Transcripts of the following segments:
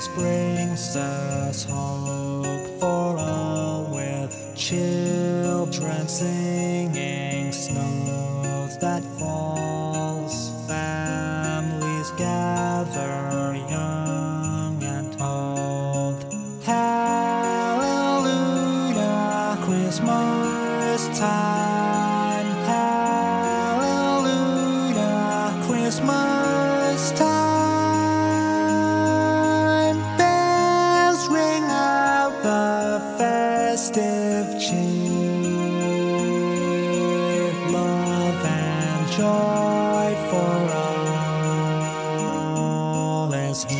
Christ brings us hope, for all will children singing, snows that falls, families gather, young and old. Hallelujah, Christmas time. Hallelujah, Christmas time. Festive cheer, love and joy for all is here.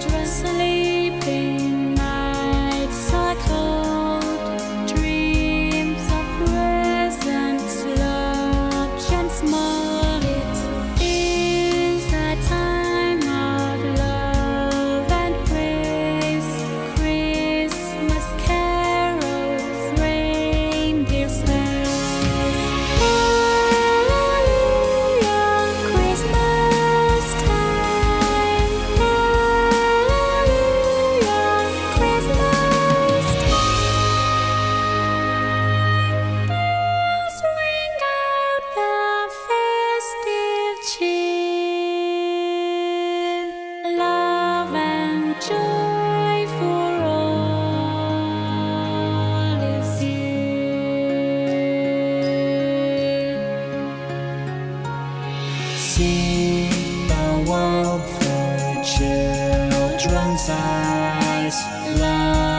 Children sleeping, nights are cold, dreams of presents, love and smile. See the world through children's eyes. Love.